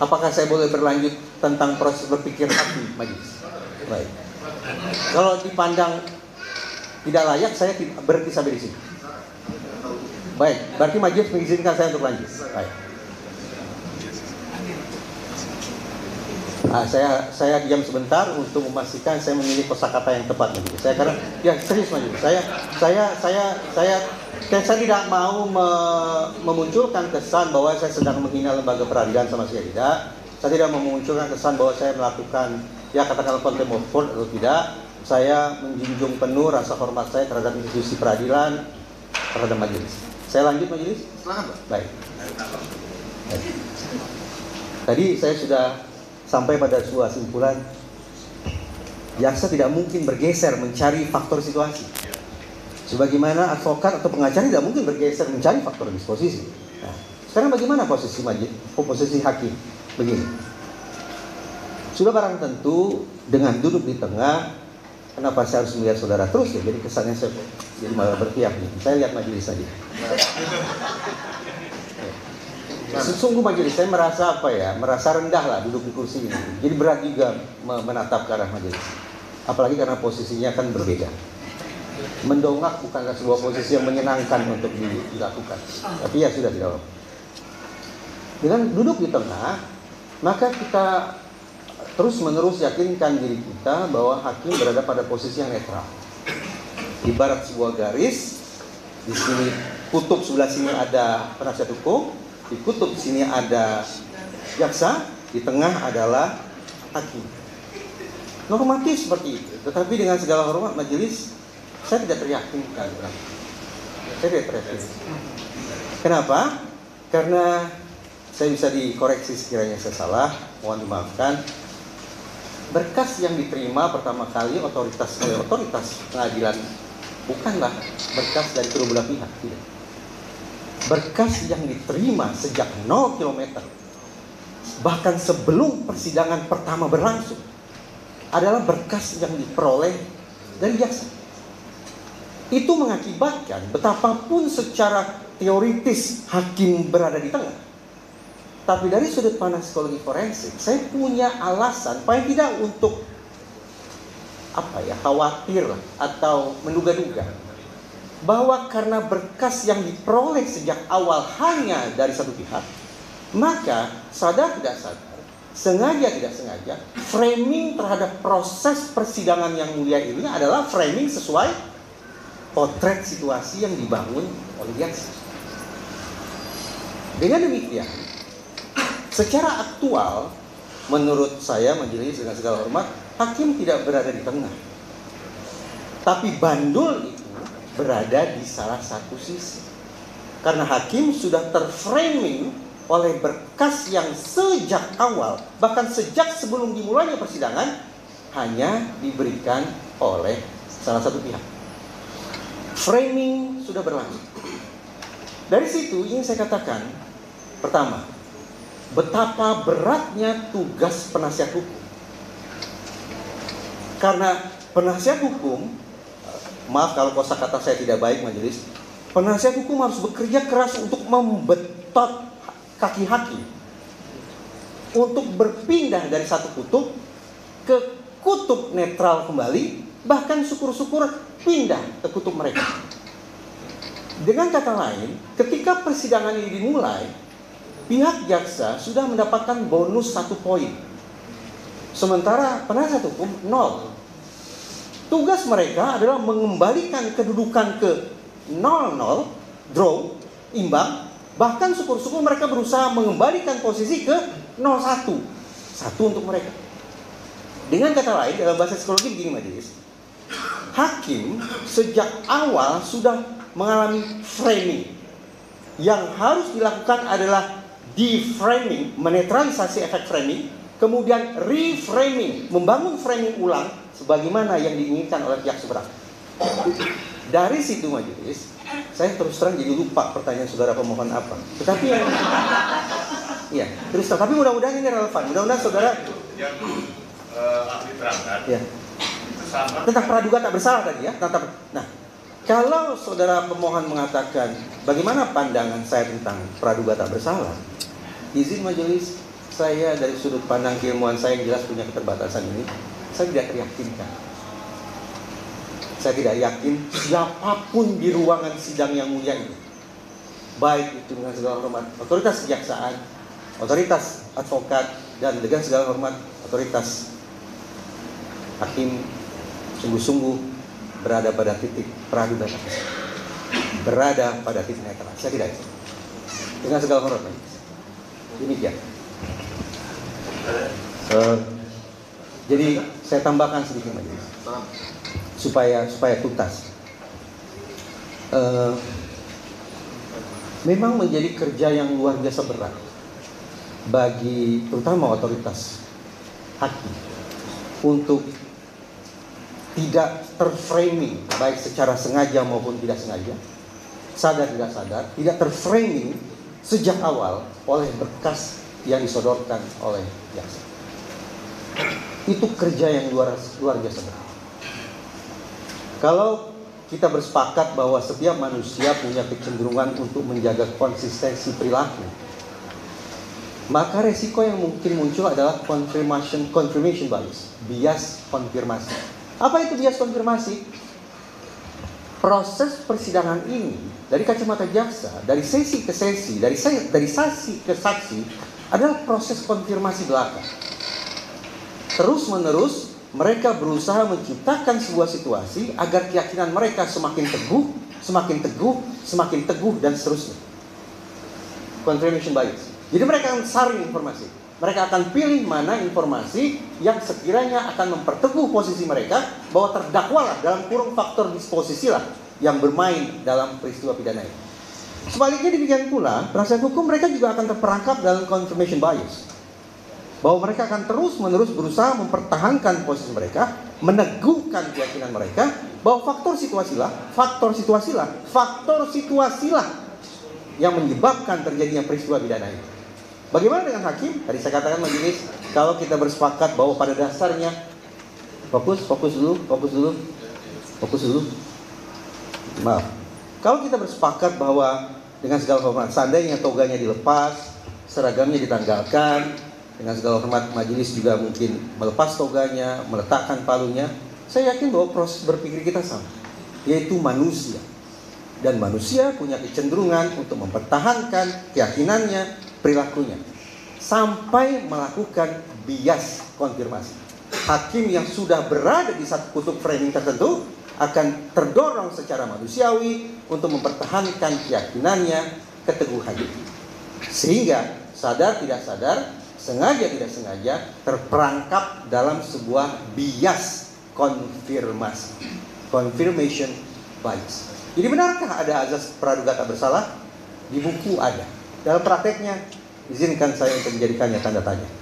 Apakah saya boleh berlanjut tentang proses berpikir hati majelis? Baik. Kalau dipandang tidak layak, saya berhenti sampai di sini. Baik, berarti majelis mengizinkan saya untuk lanjut. Baik. Nah, saya diam sebentar untuk memastikan saya memilih kosakata yang tepat. Saya karena ya serius majelis. Saya tidak mau memunculkan kesan bahwa saya sedang menghina lembaga peradilan, sama sekali tidak. Saya tidak memunculkan kesan bahwa saya melakukan, ya katakanlah, contempt of court atau tidak. Saya menjunjung penuh rasa hormat saya terhadap institusi peradilan, terhadap majelis. Saya lanjut majelis? Silakan, Pak. Baik. Tadi saya sudah sampai pada sebuah simpulan. Jaksa tidak mungkin bergeser mencari faktor situasi. Sebagaimana advokat atau pengacara tidak mungkin bergeser mencari faktor disposisi. Nah, sekarang bagaimana posisi majelis, posisi hakim? Begini. Sudah barang tentu dengan duduk di tengah, kenapa saya harus melihat saudara terus ya? Jadi kesannya saya jadi malah berpihak. Saya lihat majelis saja. Sungguh majelis saya merasa apa ya? Merasa rendah lah duduk di kursi ini. Jadi berat juga menatap ke arah majelis. Apalagi karena posisinya kan berbeda. Mendongak bukanlah sebuah posisi yang menyenangkan untuk dilakukan. Tapi ya sudah tidak apa-apa. Dengan duduk di tengah, maka kita terus-menerus yakinkan diri kita bahwa hakim berada pada posisi yang netral. Ibarat sebuah garis, di sini kutub sebelah sini ada penasihat hukum, di kutub sini ada jaksa, di tengah adalah hakim. Normatif seperti itu, tetapi dengan segala hormat majelis, saya tidak teryakinkan. Saya tidak teryakinkan. Kenapa? Karena saya bisa dikoreksi sekiranya saya salah, mohon dimaafkan. Berkas yang diterima pertama kali otoritas pengadilan bukanlah berkas dari kedua belah pihak, tidak. Berkas yang diterima sejak 0 km, bahkan sebelum persidangan pertama berlangsung, adalah berkas yang diperoleh dari jaksa. Itu mengakibatkan betapapun secara teoritis hakim berada di tengah, tapi dari sudut pandang psikologi forensik, saya punya alasan paling tidak untuk apa ya, khawatir atau menduga-duga bahwa karena berkas yang diperoleh sejak awal hanya dari satu pihak, maka sadar tidak sadar, sengaja tidak sengaja, framing terhadap proses persidangan yang mulia ini adalah framing sesuai potret situasi yang dibangun oleh jaksa. Dengan demikian, secara aktual, menurut saya majelis dengan segala hormat, hakim tidak berada di tengah. Tapi bandul itu berada di salah satu sisi. Karena hakim sudah terframing oleh berkas yang sejak awal, bahkan sejak sebelum dimulainya persidangan, hanya diberikan oleh salah satu pihak. Framing sudah berlangsung. Dari situ ingin saya katakan, pertama, betapa beratnya tugas penasihat hukum. Karena penasihat hukum, maaf kalau kosakata saya tidak baik majelis, penasihat hukum harus bekerja keras untuk membetot kaki hakim, untuk berpindah dari satu kutub ke kutub netral kembali, bahkan syukur-syukur pindah ke kutub mereka. Dengan kata lain, ketika persidangan ini dimulai, pihak jaksa sudah mendapatkan bonus 1 poin, sementara penasihat hukum 0. Tugas mereka adalah mengembalikan kedudukan ke 0-0, draw, imbang. Bahkan syukur-syukur mereka berusaha mengembalikan posisi ke 0-1, 1 untuk mereka. Dengan kata lain, dalam bahasa psikologi begini majelis, hakim sejak awal sudah mengalami framing. Yang harus dilakukan adalah deframing, menetralisasi efek framing, kemudian reframing, membangun framing ulang sebagaimana yang diinginkan oleh pihak seberang. Dari situ majelis, saya terus terang jadi lupa pertanyaan saudara pemohon apa. Tetapi ya, terus terang. Tapi mudah-mudahan ini relevan. Mudah-mudahan saudara diterangkan. Ya. Tentang praduga tak bersalah tadi ya. Nah, kalau saudara pemohon mengatakan bagaimana pandangan saya tentang praduga tak bersalah, izin majelis, saya dari sudut pandang keilmuan saya yang jelas punya keterbatasan ini, saya tidak teryakinkan. Saya tidak yakin siapapun di ruangan sidang yang mulia ini, baik itu dengan segala hormat otoritas kejaksaan, otoritas advokat, dan dengan segala hormat otoritas hakim, sungguh-sungguh berada pada titik peraduga dan berada pada titik netral. Saya tidak yakin. Dengan segala hormat, demikian. Jadi saya tambahkan sedikit lagi supaya tuntas. Memang menjadi kerja yang luar biasa berat bagi terutama otoritas hakim untuk tidak terframing, baik secara sengaja maupun tidak sengaja, sadar tidak sadar, tidak terframing sejak awal oleh berkas yang disodorkan oleh jaksa. Itu kerja yang luar biasa berat. Kalau kita bersepakat bahwa setiap manusia punya kecenderungan untuk menjaga konsistensi perilaku, maka resiko yang mungkin muncul adalah confirmation bias, bias konfirmasi. Apa itu bias konfirmasi? Proses persidangan ini dari kacamata jaksa, dari sesi ke sesi, dari saksi ke saksi adalah proses konfirmasi belaka. Terus-menerus mereka berusaha menciptakan sebuah situasi agar keyakinan mereka semakin teguh, semakin teguh, semakin teguh, dan seterusnya. Confirmation bias. Jadi mereka akan saring informasi. Mereka akan pilih mana informasi yang sekiranya akan memperteguh posisi mereka bahwa terdakwalah dalam kurung faktor disposisilah yang bermain dalam peristiwa pidana ini. Sebaliknya demikian pula, penasihat hukum mereka juga akan terperangkap dalam confirmation bias, bahwa mereka akan terus-menerus berusaha mempertahankan posisi mereka, meneguhkan keyakinan mereka bahwa faktor situasilah yang menyebabkan terjadinya peristiwa pidana ini. Bagaimana dengan hakim? Tadi saya katakan majelis, kalau kita bersepakat bahwa pada dasarnya fokus dulu. Maaf. Kalau kita bersepakat bahwa dengan segala hormat, seandainya toganya dilepas, seragamnya ditanggalkan, dengan segala hormat majelis juga mungkin melepas toganya, meletakkan palunya. Saya yakin bahwa proses berpikir kita sama, yaitu manusia. Dan manusia punya kecenderungan untuk mempertahankan keyakinannya, perilakunya, sampai melakukan bias konfirmasi. Hakim yang sudah berada di satu kutub framing tertentu akan terdorong secara manusiawi untuk mempertahankan keyakinannya, keteguhannya. Sehingga sadar tidak sadar, sengaja tidak sengaja terperangkap dalam sebuah bias konfirmasi, confirmation bias. Jadi benarkah ada azas praduga tak bersalah? Di buku ada. Dalam prakteknya, izinkan saya untuk menjadikannya tanda tanya.